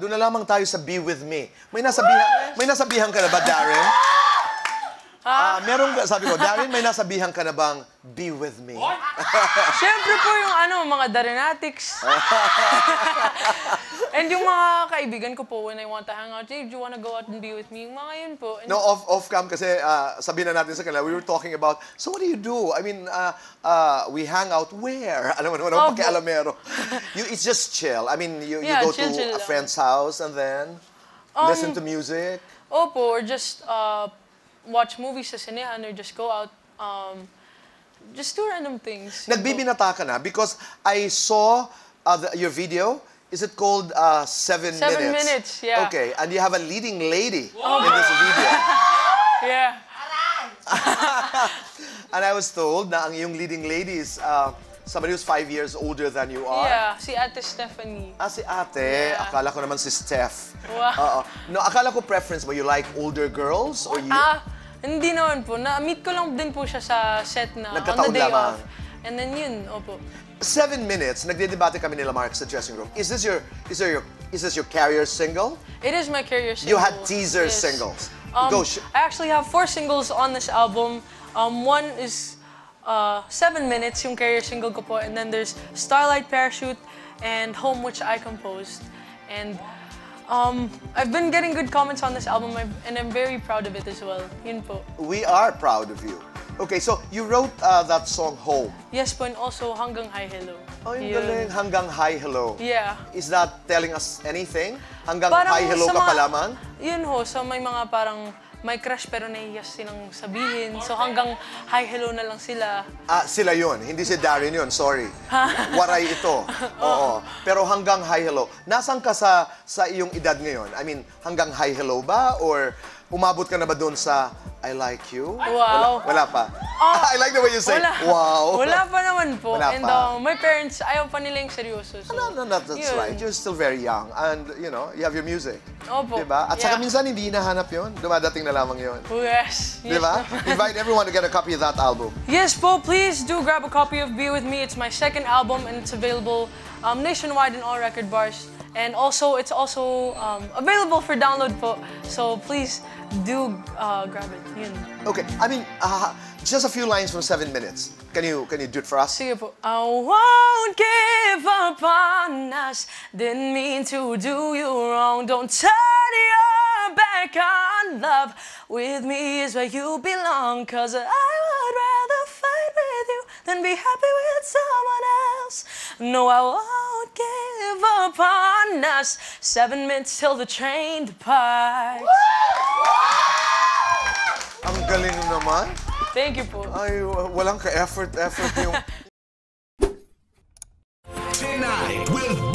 Doon na lamang tayo sa Be With Me. May nasabihan ka na ba, Darren? Merong, sabi ko, Darren, may nasabihan ka na bang Be With Me? Siyempre po yung mga Darenatics. And yung mga kaibigan ko po, when I want to hang out, hey, do you want to go out and be with me? Yung mga yun po. And no, off-cam kasi sabihin na natin sa kanila, we were talking about, so what do you do? I mean, we hang out where? Alam mo naman, oh, pakialamero. It's just chill. I mean, you go to a friend's house and then listen to music. Opo, or just... watch movies sa sinehan or just go out, just do random things. Nagbibinata ka na because I saw your video. Is it called 7 Minutes? 7 Minutes, yeah. Okay, and you have a leading lady in this video. Yeah. And I was told na ang iyong leading lady is somebody who's 5 years older than you are. Yeah, si Ate Stephanie. Ah, si Ate. Yeah. Akala ko naman si Steph. Wow. No, akala ko preference mo. You like older girls? Or you... Hindi naman po. Na-meet ko lang din po siya sa set na on the day off. And then yun, opo. 7 Minutes, nagdedebate kami ni LaMarcus sa dressing room. Is this your carrier single? It is my carrier single. You had teaser singles. I actually have 4 singles on this album. One is... 7 Minutes, yung career single ko po. And then there's Starlight Parachute and Home, which I composed. And I've been getting good comments on this album, and I'm very proud of it as well. Yun po. We are proud of you. Okay, so you wrote that song, Home. Yes po, and also Hanggang Hi Hello. Oh, yung galing. Hanggang Hi Hello. Yeah. Is that telling us anything? Hanggang parang Hi Hello ka palaman? Yun ho, so may mga parang... may crush pero nahihiyas silang sabihin. So hanggang hi, hello na lang sila. Ah, sila yun. Hindi si Darren yun. Sorry. Waray ito. Oo. Pero hanggang hi, hello. Nasaan ka sa iyong edad ngayon? I mean, hanggang hi, hello ba? Or umabot ka na ba doon sa I like you? Wow. Wala pa. I like the way you say, wow. Wala pa naman po. And my parents, ayaw pa nila yung seryoso. No, that's right. You're still very young. And, you know, you have your music. Opo. Diba? At saka minsan hindi hinahanap yun. Dumadating na lamang yun. Yes. Diba? Invite everyone to get a copy of that album. Yes po, please do grab a copy of Be With Me. It's my second album and it's available nationwide in all record bars. And also, it's also available for download po. So please do grab it. Yun. Okay, I mean, just a few lines from 7 Minutes. Can you do it for us? Sige po. I won't give up on us. Didn't mean to do you wrong. Don't turn your back on love. With me is where you belong. 'Cause I would rather fight with you than be happy with someone else. No, I won't give up on us. 7 minutes till the train departs. Ang galing naman. Thank you po. Ay, walang ka-effort yung...